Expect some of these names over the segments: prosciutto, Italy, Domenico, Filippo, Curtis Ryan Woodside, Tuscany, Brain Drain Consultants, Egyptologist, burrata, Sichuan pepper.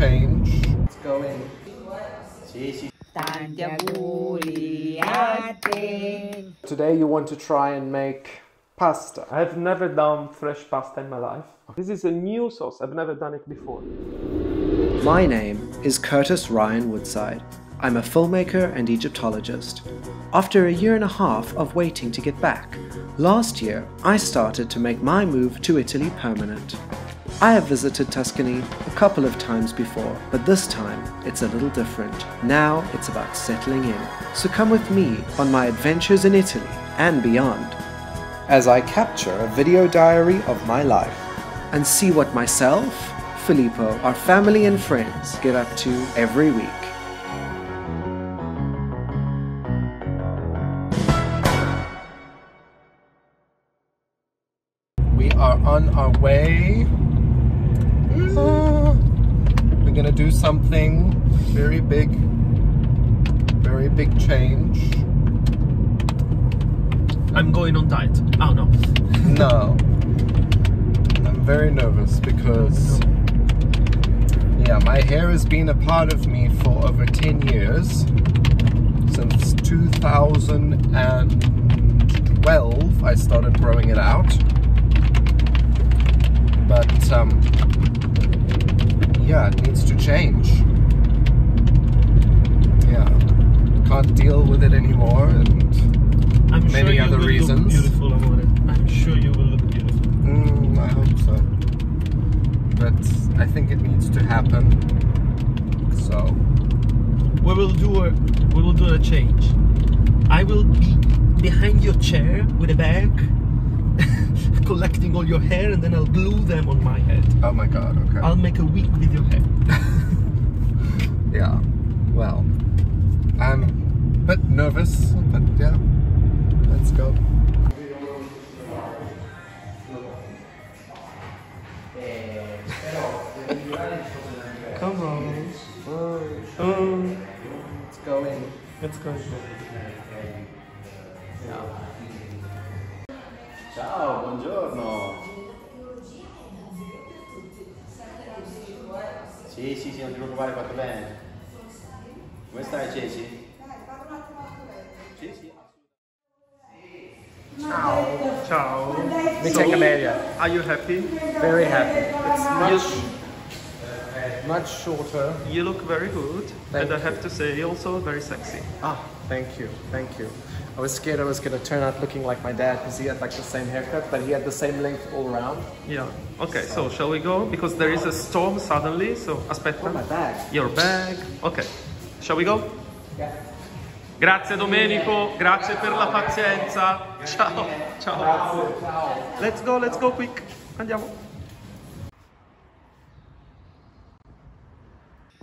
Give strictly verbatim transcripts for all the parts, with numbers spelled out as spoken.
change. Let's go in. Today you want to try and make pasta. I've never done fresh pasta in my life. This is a new sauce, I've never done it before. My name is Curtis Ryan Woodside. I'm a filmmaker and Egyptologist. After a year and a half of waiting to get back, last year I started to make my move to Italy permanent. I have visited Tuscany a couple of times before, but this time it's a little different. Now it's about settling in. So come with me on my adventures in Italy and beyond, as I capture a video diary of my life and see what myself, Filippo, our family and friends get up to every week. We are on our way. Uh, we're gonna do something very big, very big change. I'm going on diet. Oh no. No. I'm very nervous because, yeah, my hair has been a part of me for over ten years. Since two thousand twelve, I started growing it out. But, um, yeah, it needs to change. Yeah, can't deal with it anymore, and I'm many sure other will reasons. Look beautiful about it. I'm sure you will look beautiful. Mm, I hope so. But I think it needs to happen. So we will do a we will do a change. I will be behind your chair with a bag, collecting all your hair, and then I'll glue them on my head. Oh my god, okay. I'll make a week with your hair. Yeah, well, I'm a bit nervous, but yeah, let's go. Come on. Oh, oh. Let's go in. Let's go in. Yeah. Ciao, buongiorno. Sì, sì, sì, non ti preoccupare, fatto bene. Come stai, Ceci? Dai, vado un attimo a bene. Sì, sì. Ciao. Ciao. Mister Camellia, are you happy? Very happy. It's much, much shorter. You look very good. Thank and you. I have to say, also very sexy. Ah, thank you, thank you. I was scared I was going to turn out looking like my dad because he had like the same haircut, but he had the same length all around. Yeah. Okay, so, so shall we go? Because there is a storm suddenly, so aspetta. Oh, my bag. Your bag. Okay. Shall we go? Yeah. Grazie Domenico, grazie per la pazienza. Ciao. Ciao. Ciao. Let's go, let's go quick. Andiamo.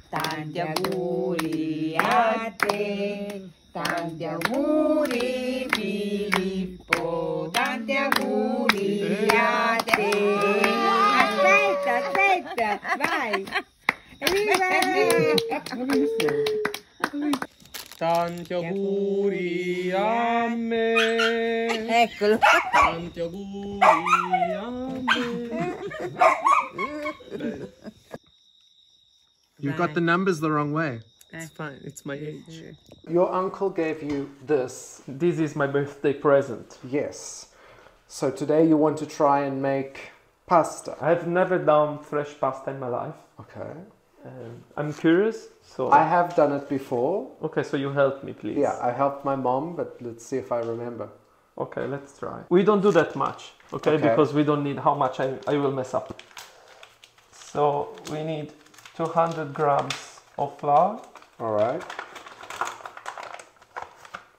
Tanti auguri a te. Tanti auguri Filippo, tanti auguri a te. Aspetta, aspetta, vai. Evviva! Tanti auguri a me. Eccolo. Tanti auguri a me. You got the numbers the wrong way. It's fine, it's my age. Your uncle gave you this. This is my birthday present. Yes. So today you want to try and make pasta. I've never done fresh pasta in my life. Okay. Um, I'm curious, so... I have done it before. Okay, so you help me, please. Yeah, I helped my mom, but let's see if I remember. Okay, let's try. We don't do that much, okay? Okay. Because we don't need how much I, I will mess up. So we need two hundred grams of flour. All right.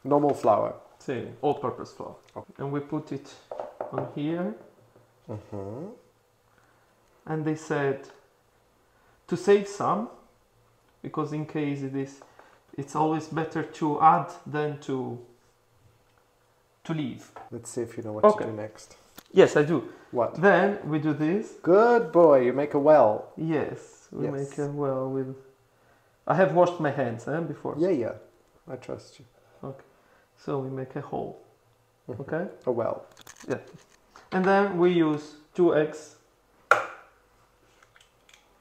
Normal flour. See, si, all-purpose flour. Okay. And we put it on here. Mm-hmm. And they said to save some, because in case it is, it's always better to add than to to leave. Let's see if you know what okay. to do next. Yes, I do. What? Then we do this. Good boy, you make a well. Yes, we yes. make a well with. I have washed my hands eh, before. Yeah, yeah. I trust you. Okay. So we make a hole. Mm-hmm. Okay? A well. Yeah. And then we use two eggs.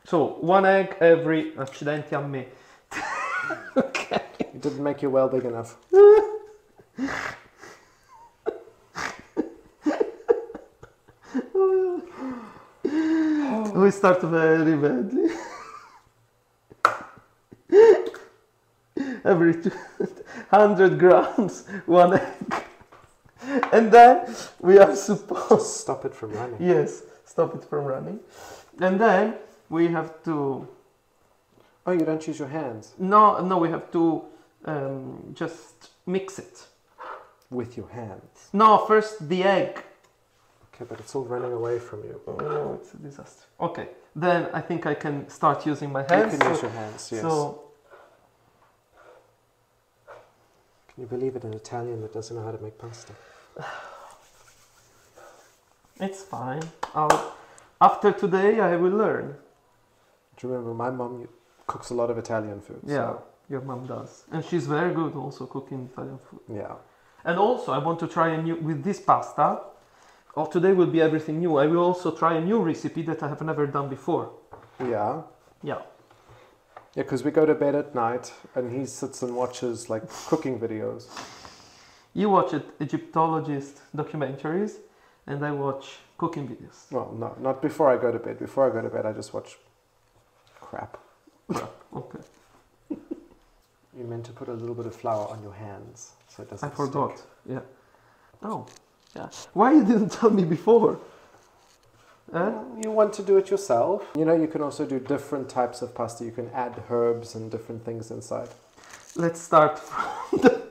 So, one egg every... Accidenti a me. Okay. It didn't make your well big enough. We start very badly. Every two hundred grams, one egg. And then we are supposed... Stop it from running. Yes, stop it from running. And then we have to... Oh, you don't use your hands? No, no, we have to um, just mix it. With your hands? No, first the egg. Okay, but it's all running away from you. Oh, no, it's a disaster. Okay, then I think I can start using my hands. You can so, use your hands, yes. So, can you believe it, an Italian that doesn't know how to make pasta? It's fine. I'll, after today, I will learn. Do you remember, my mom cooks a lot of Italian food. Yeah, so. Your mom does. And she's very good also cooking Italian food. Yeah. And also, I want to try a new, with this pasta, oh, today will be everything new. I will also try a new recipe that I have never done before. Yeah. Yeah. Yeah, because we go to bed at night and he sits and watches like cooking videos. You watch Egyptologist documentaries and I watch cooking videos. Well, no, not before I go to bed. Before I go to bed, I just watch crap. Crap, okay. You meant to put a little bit of flour on your hands so it doesn't I forgot, stick. Yeah. Oh, yeah. Why you didn't tell me before? Uh, you want to do it yourself. You know, you can also do different types of pasta. You can add herbs and different things inside. Let's start from, the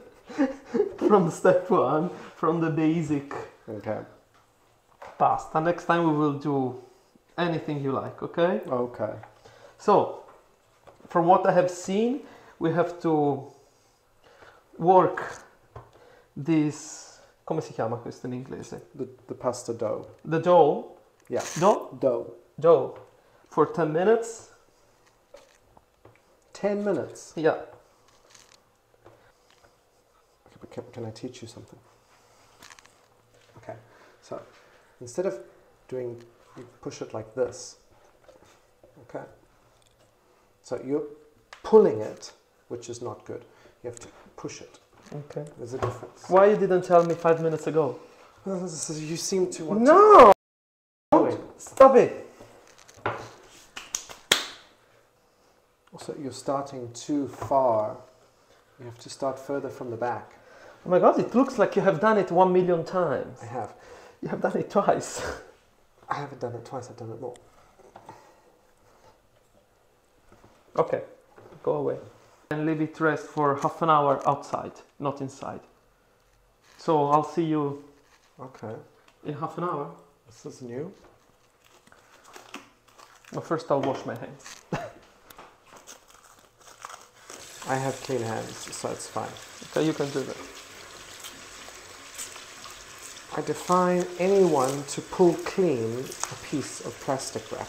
from step one, from the basic okay. pasta. Next time we will do anything you like, okay? Okay. So, from what I have seen, we have to work this... Come si chiama questo in inglese? The, the pasta dough. The dough. Yeah. Dough? Dough. Dough. For ten minutes. ten minutes? Yeah. Okay, but can, can I teach you something? Okay. So, instead of doing, you push it like this. Okay. So, you're pulling it, which is not good. You have to push it. Okay. There's a difference. Why you didn't tell me five minutes ago? You seem to want no! to... No! Stop it! Also, you're starting too far. You have to start further from the back. Oh my God, it looks like you have done it one million times. I have. You have done it twice. I haven't done it twice, I've done it more. Okay, go away. And leave it rest for half an hour outside, not inside. So I'll see you okay. in half an hour. This is new. Well, first I'll wash my hands. I have clean hands, so it's fine. Okay, you can do that. I define anyone to pull clean a piece of plastic wrap.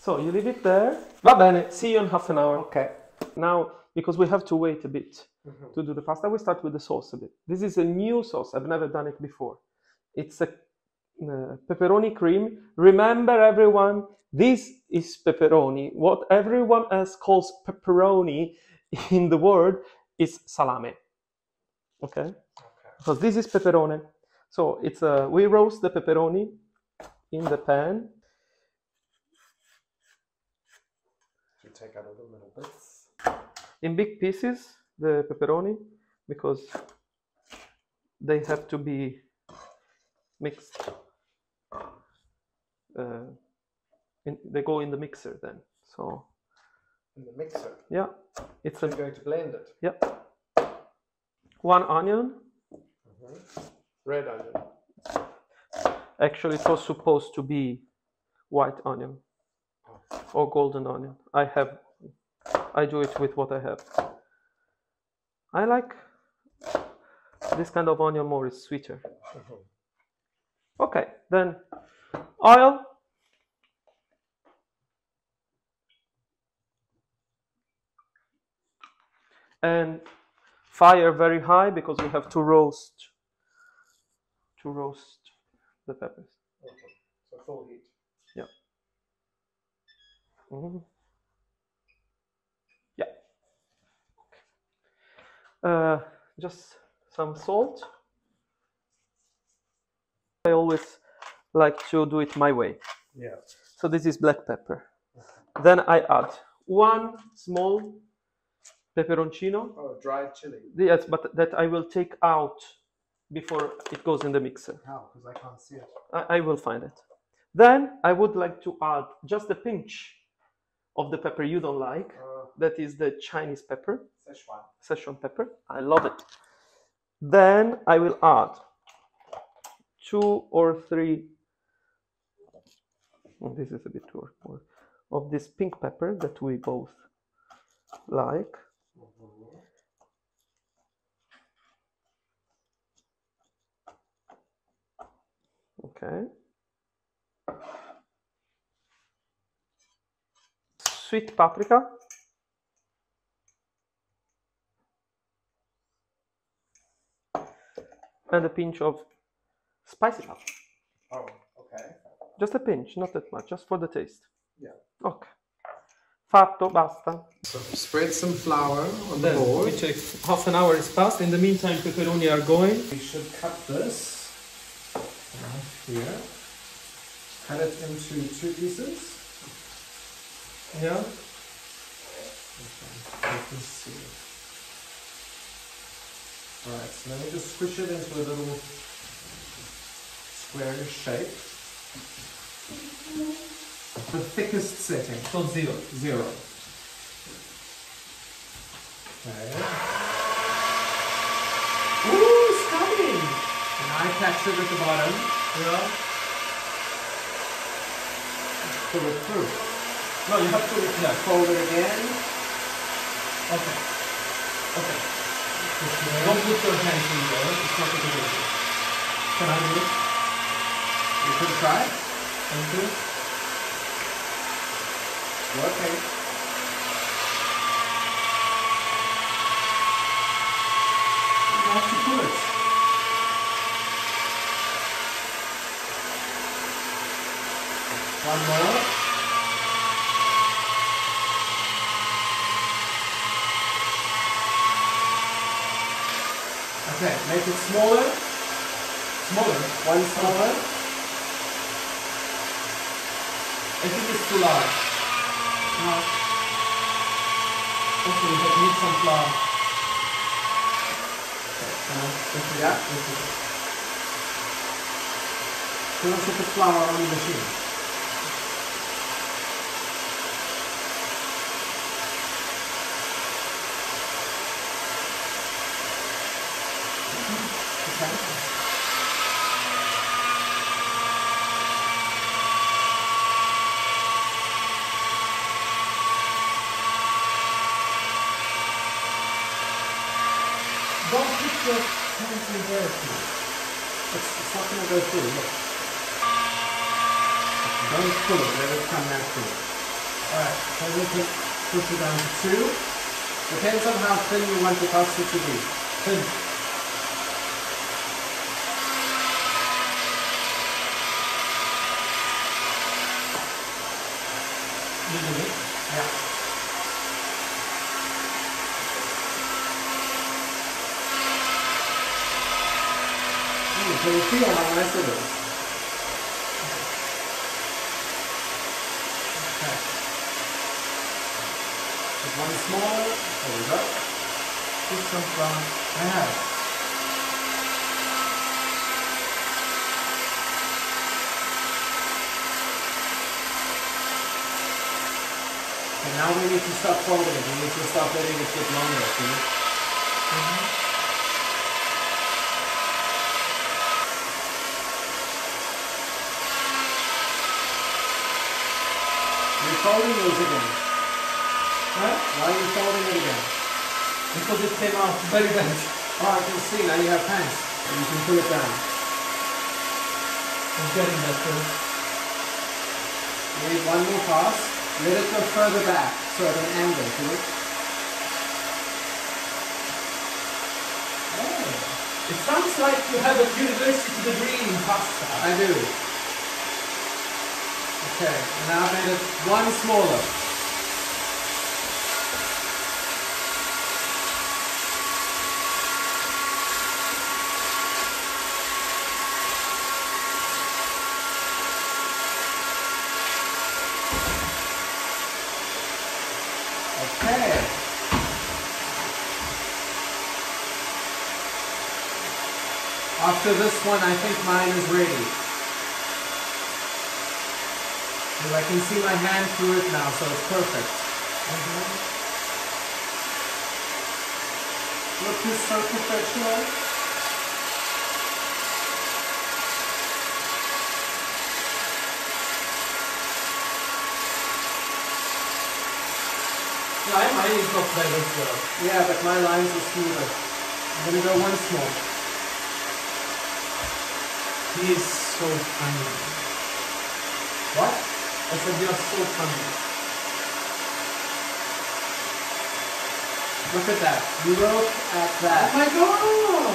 So you leave it there. Va bene, see you in half an hour. Okay. Now, because we have to wait a bit mm-hmm. to do the pasta, we start with the sauce a bit. This is a new sauce, I've never done it before. It's a Uh, pepperoni cream. Remember everyone, this is pepperoni. What everyone else calls pepperoni in the world is salame. Okay? Okay. Because this is pepperoni. So it's uh, we roast the pepperoni in the pan. You take out a little little bits. In big pieces, the pepperoni, because they have to be mixed. Uh, in, they go in the mixer then. So in the mixer. Yeah, it's a, going to blend it. Yeah. One onion. Mm-hmm. Red onion. Actually, it was supposed to be white onion oh. or golden onion. I have. I do it with what I have. I like this kind of onion more. It's sweeter. Mm-hmm. Okay, then. Oil, and fire very high because we have to roast to roast the peppers. Okay, so full heat. Yeah. Mm-hmm. Yeah. Uh, just some salt. I always like to do it my way. Yeah. So this is black pepper. Mm-hmm. Then I add one small pepperoncino. Oh, dried chili. Yes, but that I will take out before it goes in the mixer. How? Because I can't see it. I, I will find it. Then I would like to add just a pinch of the pepper you don't like. Uh, that is the Chinese pepper. Sichuan. Sichuan pepper. I love it. Then I will add two or three. Oh, this is a bit too hard. Of this pink pepper that we both like. Okay. Sweet paprika. And a pinch of spicy pepper. Oh, okay. Just a pinch, not that much, just for the taste. Yeah. Okay. Fatto, basta. So spread some flour on then the board. We check half an hour is passed. In the meantime, pepperoni are going. We should cut this. Here, cut it into two pieces. Yeah. Okay. Let me see. All right. So let me just squish it into a little squarish shape. The thickest setting. So zero. Zero. Okay. Ooh, stunning! And I catch it at the bottom. Yeah. Pull it through. No, you have to yeah. fold it again. Okay. Okay. okay. Don't put your hands in there. It's not a good idea. Can I do it? You could try. Thank you. Okay. You have to pull it. One more. Okay, make it smaller. Smaller. One smaller. I think it's too large. No. Okay, but need some flour. Okay, yeah. So let's put the flour on the machine. Go through, look. Don't pull it, let it come naturally. Alright, so we'll just push it down to two. Depends on how thin you want the pasta to be. Thin. You do it? Yeah. So you feel how nice it is. Okay. Put one small, there we go. Put some brown. Yeah. And now we need to start folding it. We need to start letting it get longer, see? Mm-hmm. Folding those again. Huh? Why are you folding it again? Because it came out very bad. Oh, I can see. Now you have hands. And you can pull it down. I'm getting that first. Need one more pass. Let it go further back. So at an angle, see it? Oh. It sounds like you have a university degree in pasta. I do. Okay, and now I've made it one smaller. Okay. After this one, I think mine is ready. I can see my hand through it now, so it's perfect. Mm-hmm. Look, this is so professional. Yeah, mine is not very good. Yeah, but my lines are smoother. I'm gonna go once more. He is so funny. What? I said you are so funny. Look at that. Look at that. Oh my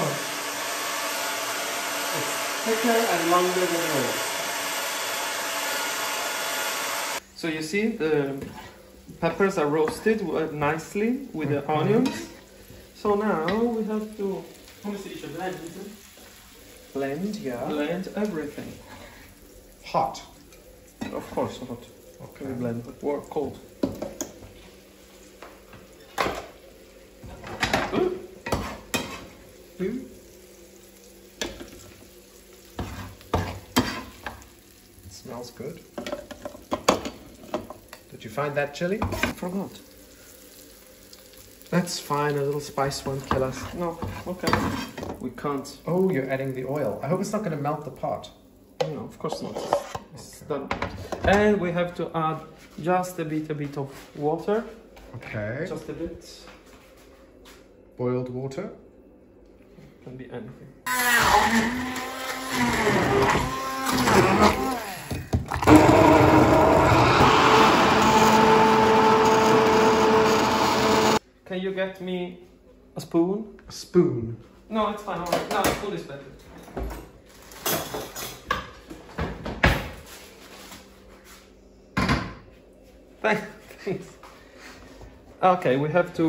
god! It's thicker and longer than yours. So you see the peppers are roasted nicely with mm -hmm. the onions. So now we have to blend, yeah. Blend everything. Hot. Of course not. Okay, we blend, but we're cold. Mm. Mm. It smells good. Did you find that chili? I forgot. That's fine, a little spice won't kill us. No, okay. We can't. Oh, you're adding the oil. I hope it's not going to melt the pot. No, of course not. It's okay. Done. And we have to add just a bit, a bit of water. Okay. Just a bit. Boiled water. It can be anything. Can you get me a spoon? A spoon? No, it's fine. All right. No, a spoon is better. Thanks. Okay, we have to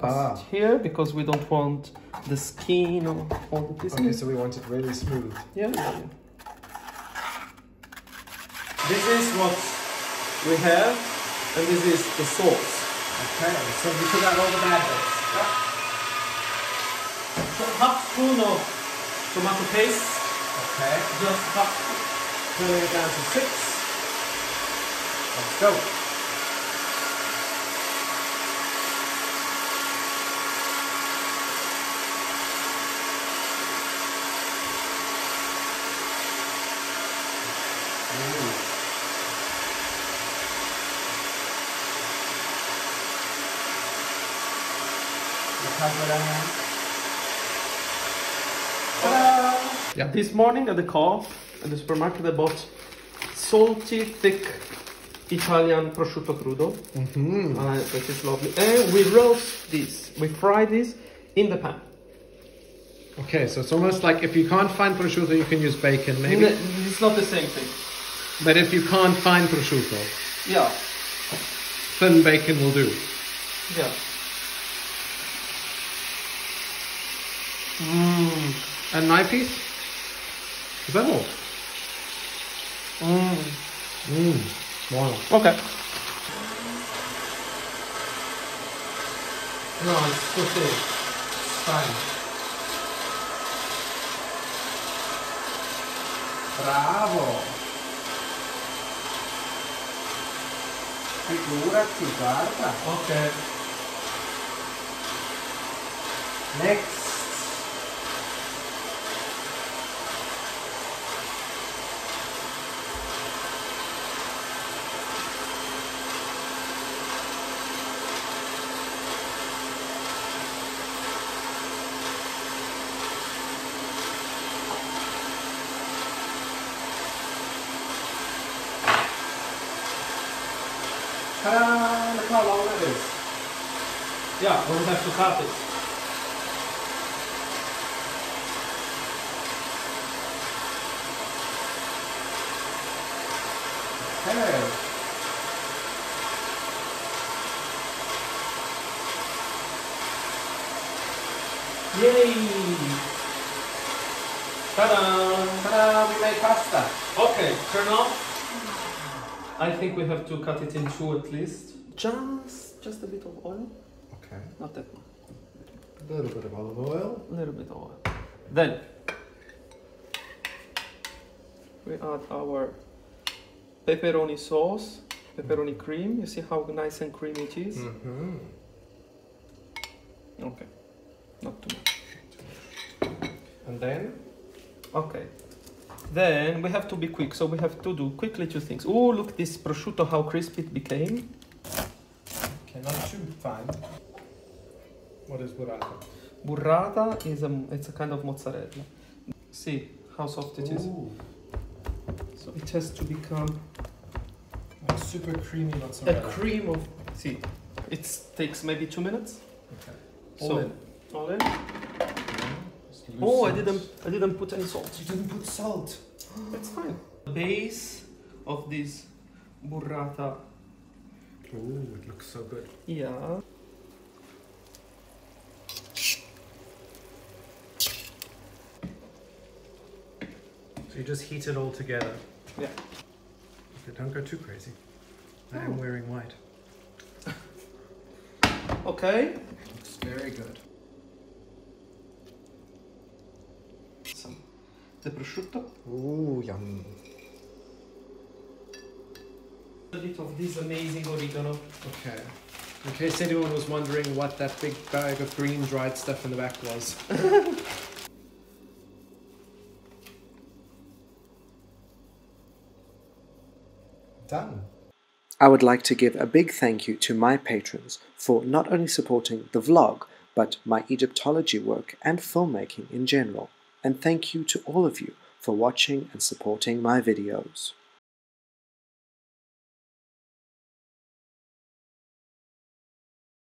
ah. put it here because we don't want the skin or all the pieces. Okay, so we want it really smooth. Yeah. This is what we have, and this is the sauce. Okay, so we took out all the bad bits. Yeah. So half spoon of tomato paste. Okay. Just half, turning it down to six. Let's go. Yeah. This morning at the co-op, at the supermarket, I bought salty, thick Italian prosciutto crudo. Mm-hmm. uh, That is lovely. And we roast this, we fry this in the pan. Okay, so it's almost like if you can't find prosciutto, you can use bacon maybe? No, it's not the same thing. But if you can't find prosciutto, yeah, thin bacon will do. Yeah. Mm. And my piece? Is that all? Mmm. Mmm. Wow. Okay. No, it's okay. It's fine. Bravo. Figurati, guarda. Okay. Next. Ta-da! Look how long it is. Yeah, we don't have to cut it. Okay. Yay! Ta-da! Ta-da! We made pasta! Okay, turn off. I think we have to cut it in two at least. Just, just a bit of oil. Okay. Not that much. A little bit of olive oil. A little bit of oil. Then, we add our pepperoni sauce, pepperoni cream. You see how nice and creamy it is? Mm-hmm. Okay. Not too much. And then? Okay. Then we have to be quick, so we have to do quickly two things. Oh, look this prosciutto, how crispy it became. Okay, now it should be fine. What is burrata? Burrata is a, it's a kind of mozzarella. See how soft it is. Ooh. So it has to become like super creamy mozzarella. A cream of, see, it takes maybe two minutes. Okay. All in. All in. Oh, I didn't, I didn't put any salt. You didn't put salt. That's fine. The base of this burrata. Oh, it looks so good. Yeah. So you just heat it all together. Yeah. Okay, don't go too crazy. I oh. am wearing white. Okay. Looks very good. The prosciutto. Ooh, yum. A bit of this amazing oregano. Okay. In case anyone was wondering what that big bag of green dried stuff in the back was. Done. I would like to give a big thank you to my patrons for not only supporting the vlog, but my Egyptology work and filmmaking in general. And thank you to all of you for watching and supporting my videos.